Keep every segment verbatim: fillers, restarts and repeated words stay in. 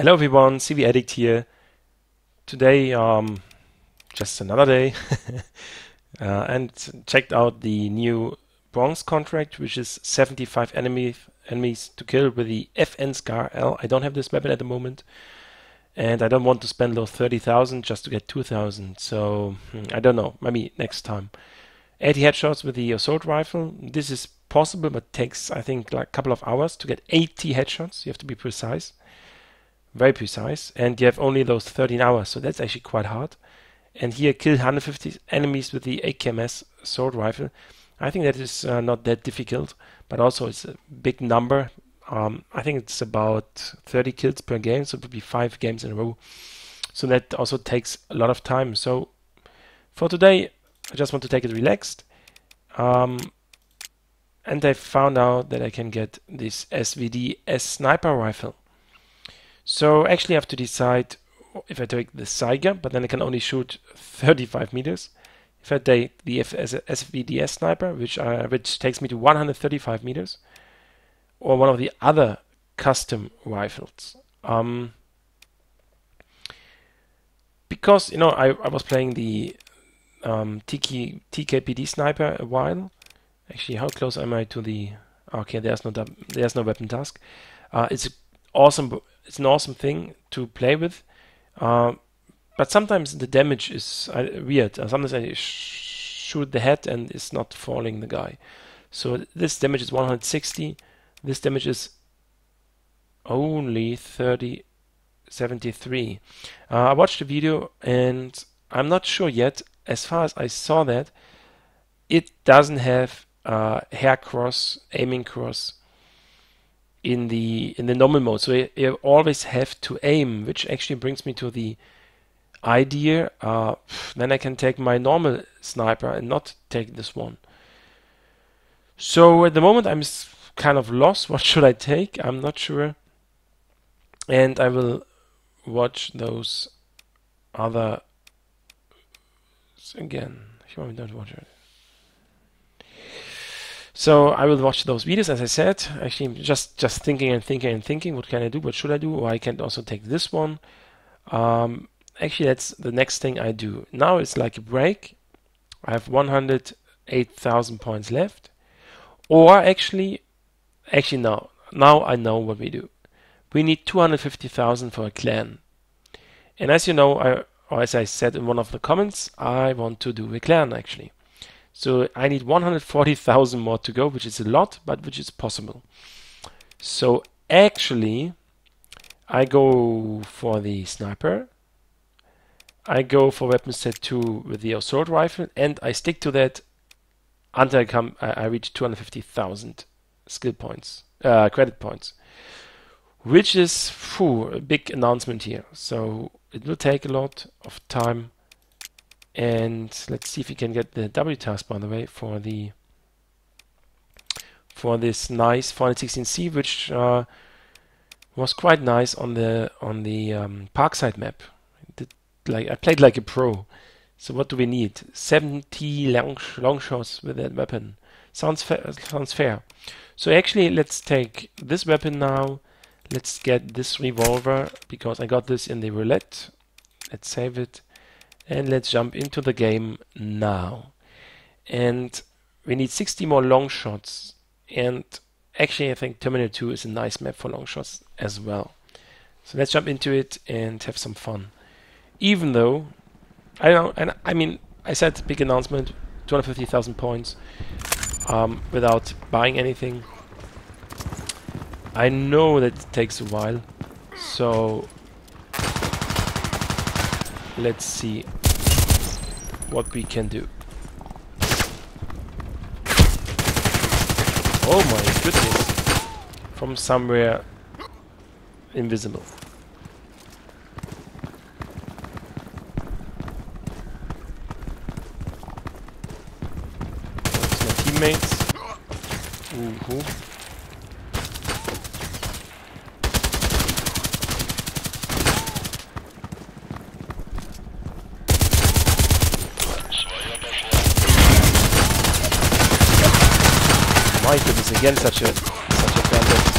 Hello everyone, C V Addict here. Today, um, just another day, uh, and checked out the new bronze contract, which is seventy-five enemy enemies to kill with the F N Scar L. I don't have this weapon at the moment, and I don't want to spend those thirty thousand just to get two thousand, so I don't know, maybe next time. eighty headshots with the assault rifle. This is possible, but takes, I think, like a couple of hours to get eighty headshots. You have to be precise. Very precise, and you have only those thirteen hours, so that's actually quite hard. And here, kill one hundred fifty enemies with the A K M S sword rifle. I think that is uh, not that difficult, but also it's a big number. Um, I think it's about thirty kills per game, so it would be five games in a row. So that also takes a lot of time. So for today, I just want to take it relaxed. Um, and I found out that I can get this S V D S sniper rifle. So actually I have to decide if I take the Saiga, but then I can only shoot thirty-five meters. If I take the S V D S sniper, which I, which takes me to one hundred thirty-five meters, or one of the other custom rifles. Um, because, you know, I, I was playing the um, T K P D sniper a while. Actually, how close am I to the... Okay, there's no, there's no weapon task. Uh, it's awesome... It's an awesome thing to play with, uh, but sometimes the damage is uh, weird. Sometimes I sh shoot the head and it's not falling the guy. So this damage is one hundred sixty. This damage is only thirty, seventy-three. Uh, I watched the video and I'm not sure yet. As far as I saw that, it doesn't have uh, hair cross, aiming cross. In the in the normal mode, so you, you always have to aim, which actually brings me to the idea. Uh, then I can take my normal sniper and not take this one. So at the moment I'm kind of lost. What should I take? I'm not sure. And I will watch those other again. If you want me to watch it. So I will watch those videos, as I said. Actually, just just thinking and thinking and thinking. What can I do? What should I do? Or I can also take this one. Um, actually, that's the next thing I do. Now it's like a break. I have one hundred eight thousand points left. Or actually, actually no. Now I know what we do. We need two hundred fifty thousand for a clan. And as you know, I, or as I said in one of the comments, I want to do a clan actually. So I need one hundred forty thousand more to go, which is a lot, but which is possible. So actually, I go for the sniper. I go for weapon set two with the assault rifle, and I stick to that until I come. I, I reach two hundred fifty thousand skill points, uh, credit points, which is phew, a big announcement here. So it will take a lot of time. And let's see if we can get the W task, by the way, for the for this nice four sixteen C, which uh, was quite nice on the on the um, Parkside map. Did, like I played like a pro. So what do we need? seventy long, long shots with that weapon. Sounds fa sounds fair. So actually, let's take this weapon now. Let's get this revolver because I got this in the roulette. Let's save it. And let's jump into the game now. And we need sixty more long shots. And actually, I think Terminal two is a nice map for long shots as well. So let's jump into it and have some fun. Even though, I don't. And I mean, I said big announcement, two hundred fifty thousand points, um, without buying anything. I know that it takes a while, so let's see what we can do. Oh my goodness. From somewhere invisible. That's my teammates. Ooh-hoo. My goodness, again such a such a bandit.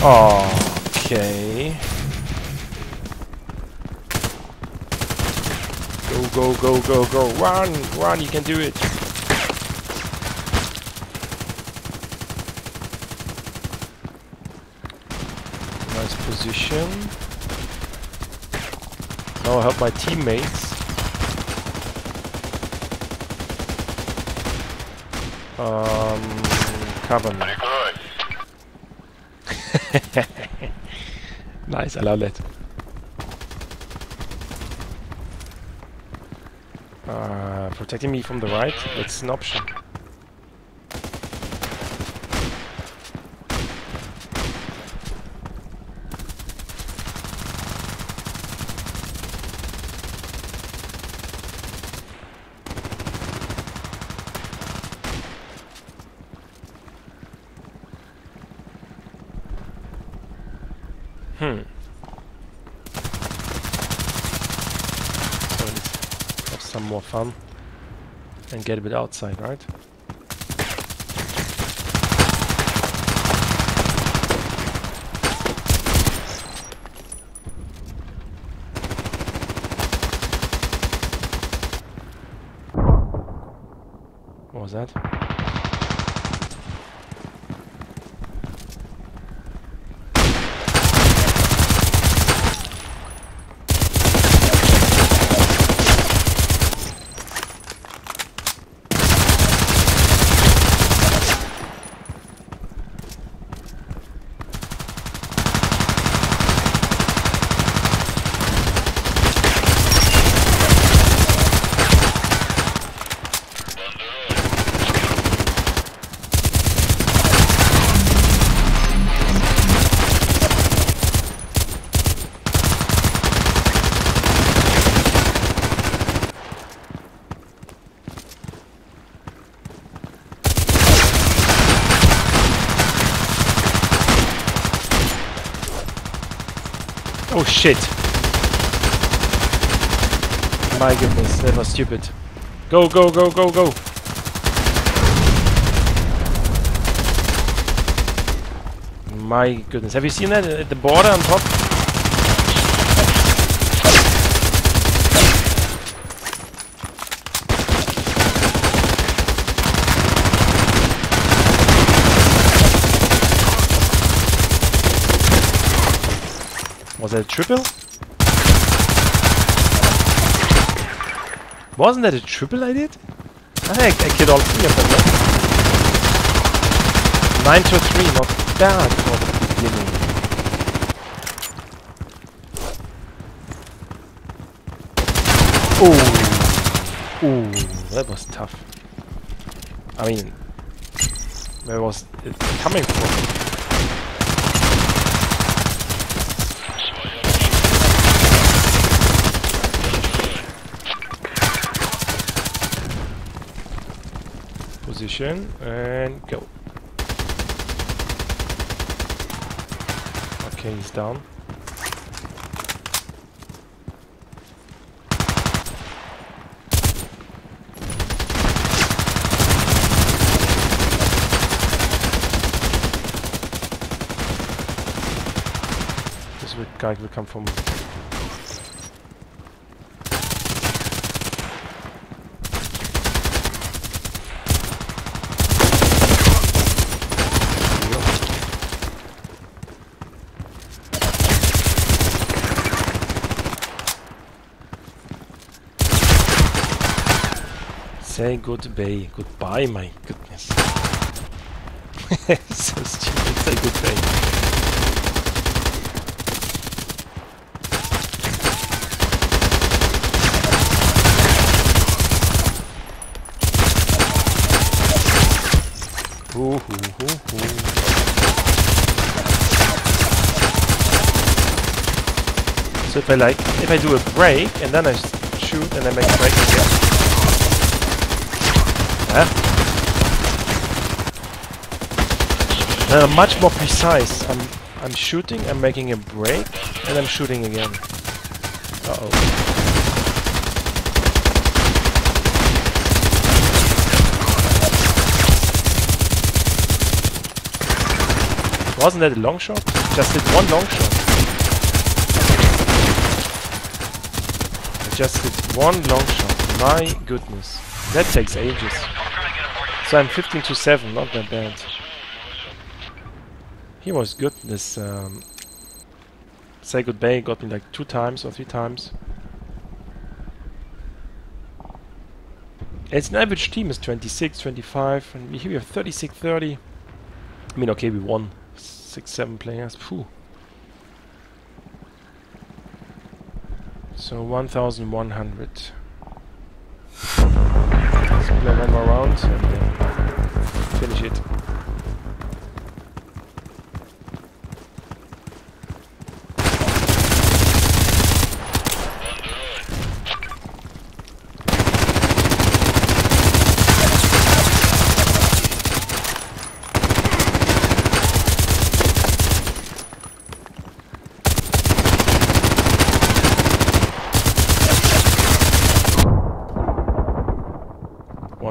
Okay. Go, go, go, go, go. Run, run, you can do it. Nice position. Now I'll help my teammates. Um, cover me. Nice, I love that. Uh, protecting me from the right, that's an option. Hmm. So let's have some more fun and get a bit outside, right? What was that? Oh shit! My goodness, that was stupid. Go, go, go, go, go! My goodness, have you seen that at the border on top? Was that a triple? Wasn't that a triple I did? I think I killed all three of them, right? nine to three, not bad for the beginning. Ooh. Ooh, that was tough. I mean, where was it coming from? Position and go. Okay, he's down. This guy will come from. Say goodbye, goodbye, my goodness. So stupid, say goodbye. Ooh, ooh, ooh, ooh. So if I like, if I do a break and then I shoot and I make a break again. Huh? Uh, much more precise. I'm I'm shooting, I'm making a break, and I'm shooting again. Uh-oh. Wasn't that a long shot? Just did one long shot. I just did one long shot. My goodness. That takes ages. So I'm fifteen to seven, not that bad. He was good. This um, Say Goodbye got me like two times or three times. It's an average team is twenty-six, twenty-five, and here we have thirty-six, thirty. I mean, okay, we won six, seven players. Phew. So one thousand one hundred. So play one more round and then finish it.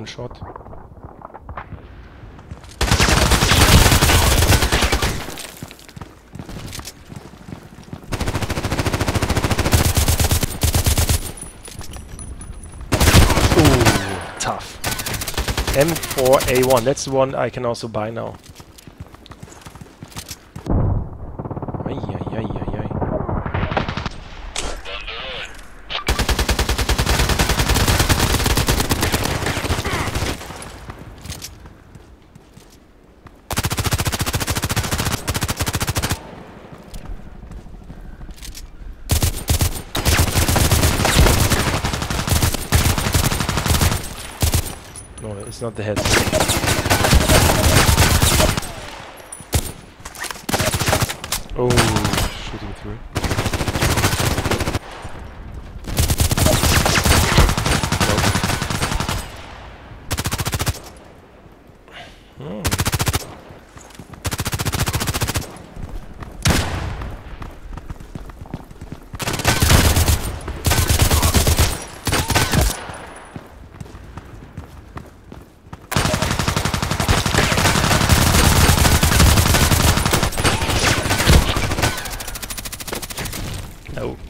Shot. Ooh, tough. M four A one, that's the one I can also buy now. It's not the head. Oh, shooting through. Oh.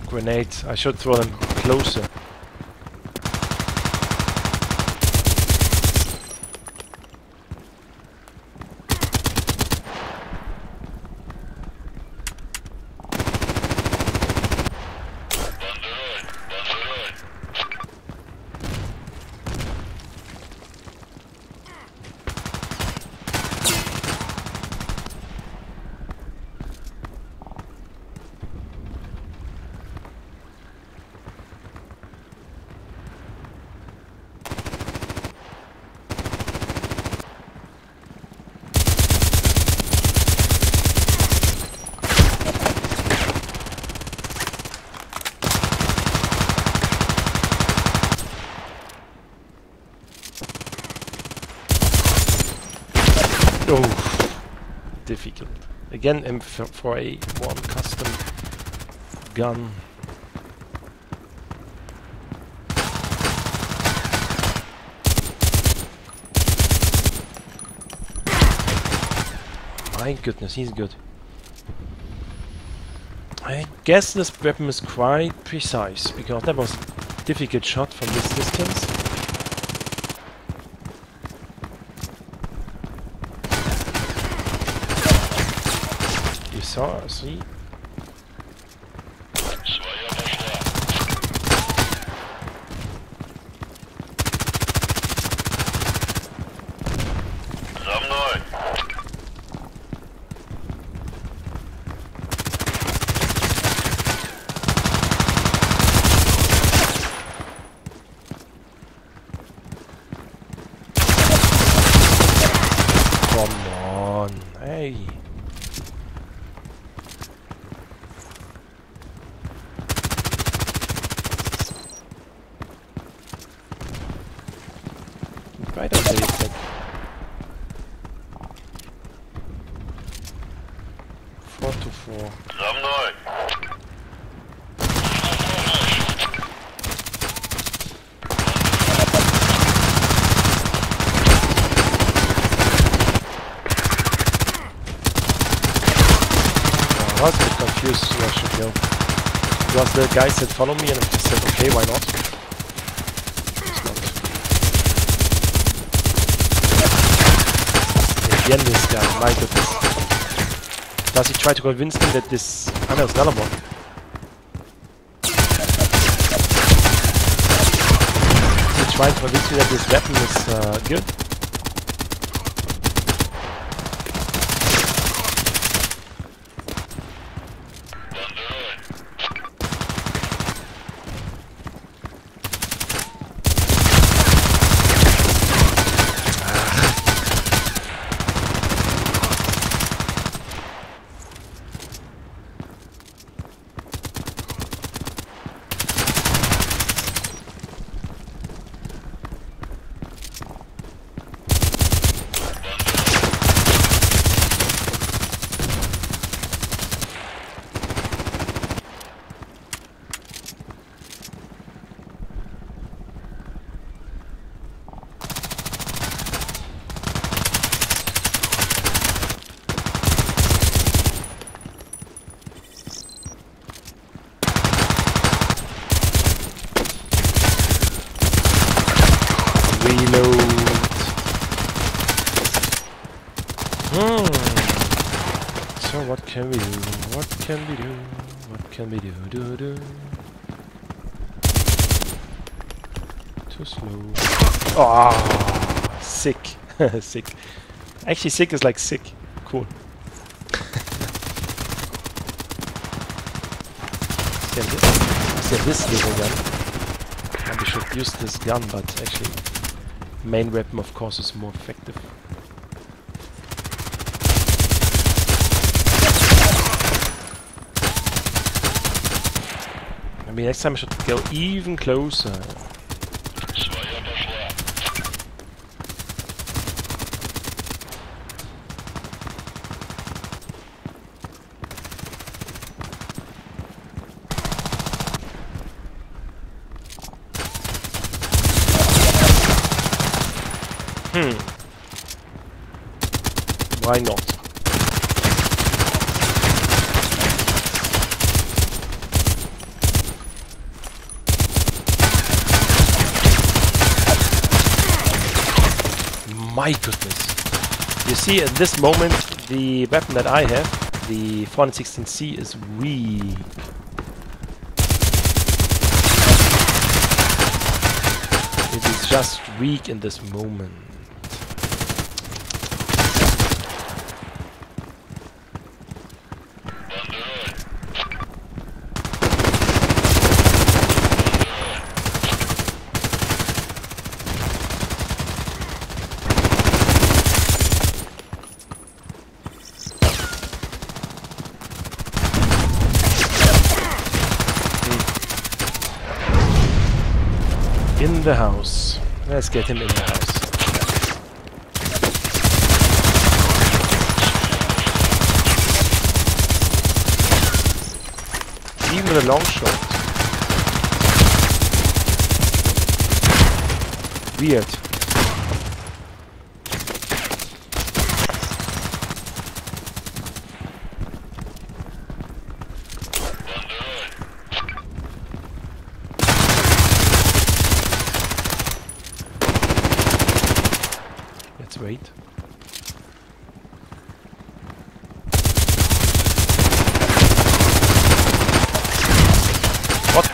Grenades. I should throw them closer. Oh, difficult. Again, M four A one custom gun. My goodness, he's good. I guess this weapon is quite precise, because that was a difficult shot from this distance. Oh, see? Come on, hey. Right on the effect. Four to four. I was a bit confused who I should kill. Because the guy said follow me and I just said okay, why not? It's not. Again this guy, my goodness. Does he try to convince me that this... I know, it's another one. Does he try to convince me that this weapon is uh, good? What can we do? What can we do? What can we do? Do do. Too slow. Ah, sick, sick. Actually, sick is like sick. Cool. See this? See this little gun. And we should use this gun, but actually, main weapon of course is more effective. I mean, next time I should go even closer. Hmm. Why not? My goodness. You see, at this moment, the weapon that I have, the four sixteen C, is weak. It is just weak in this moment. In the house. Let's get him in the house. Even with a long shot. Weird. Wait. What?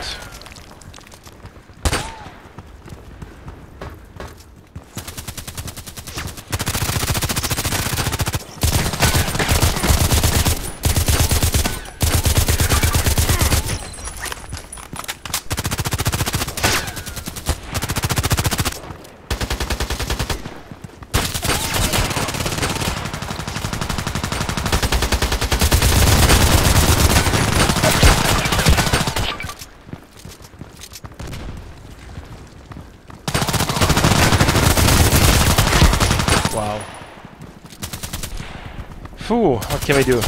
Phew, what can we do?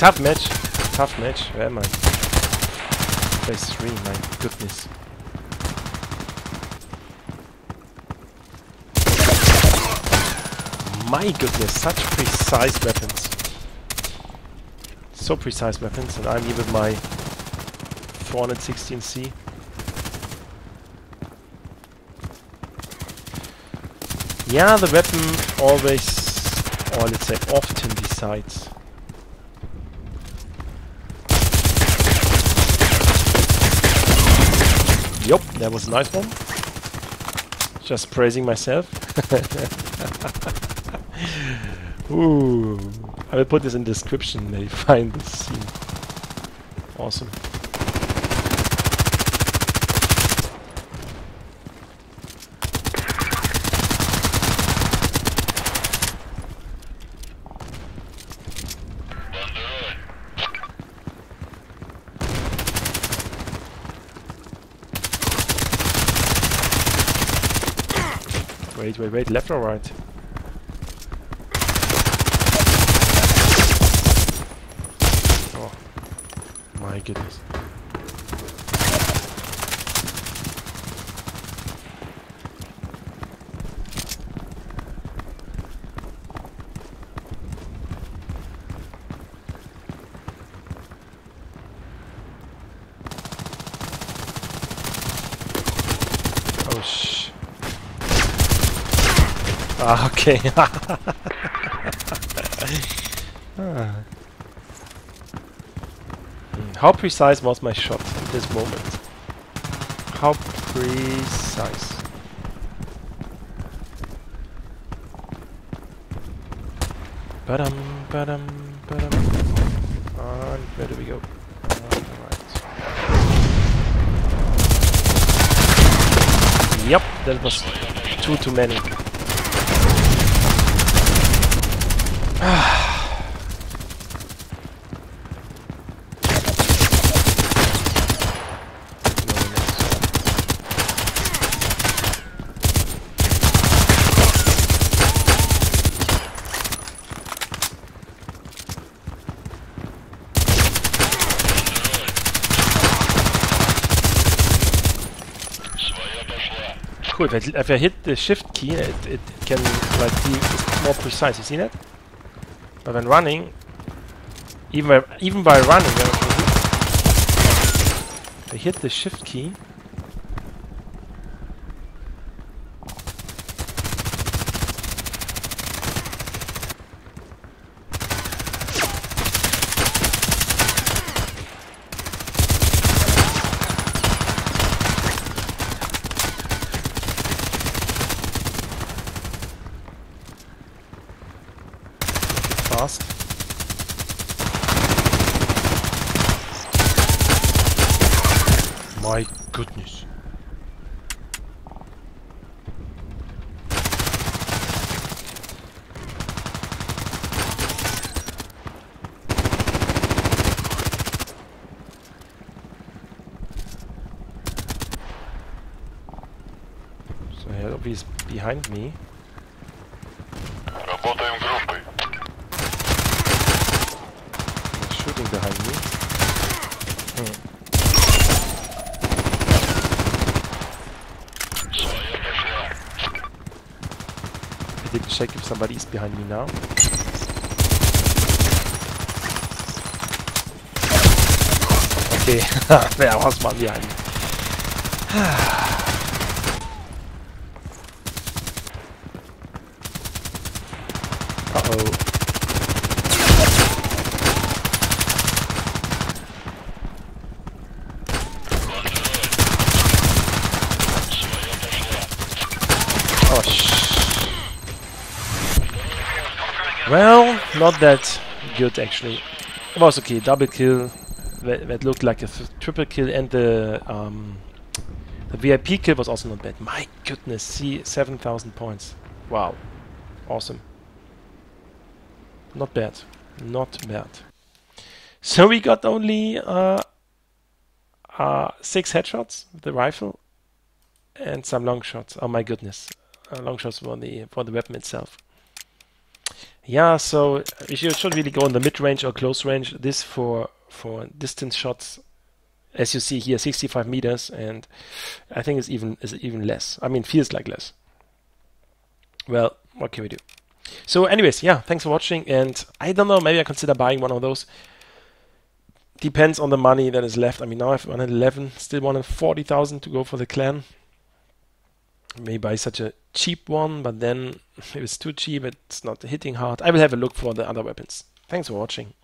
Tough match. Tough match. Where am I? Place three, my goodness. My goodness, such precise weapons. So precise weapons, and I'm here with my four sixteen C. Yeah, the weapon always, or let's say often, decides. Yup, that was a nice one. Just praising myself. Ooh, I will put this in the description, maybe find this scene. Awesome. Wait, wait, wait, left or right? Oh, my goodness. Oh, shit. Ah, okay. ah. How precise was my shot at this moment? How precise? Ba-dum, ba-dum, ba-dum. And where do we go? Alright. Yep, that was two too many. Cool, if I, if I hit the shift key, it, it can like be more precise, you see that? But when running, even by, even by running, I hit the shift key. Fast. My goodness. So he'll be behind me. Behind me. Hmm. I didn't check if somebody is behind me now. Okay, there was one behind me. Uh-oh. Well, not that good actually. It was okay, double kill, that, that looked like a triple kill, and the um, the V I P kill was also not bad. My goodness, see, seven thousand points. Wow, awesome. Not bad, not bad. So we got only uh, uh, six headshots with the rifle and some long shots. Oh my goodness, uh, long shots for the, for the weapon itself. Yeah, so you should really go in the mid-range or close-range. This for for distance shots, as you see here, sixty-five meters, and I think it's even is even less. I mean, feels like less. Well, what can we do? So, anyways, yeah, thanks for watching, and I don't know, maybe I consider buying one of those. depends on the money that is left. I mean, now I have one hundred eleven, still one hundred forty thousand to go for the clan. May buy such a cheap one, but then if it's too cheap, it's not hitting hard. I will have a look for the other weapons. Thanks for watching.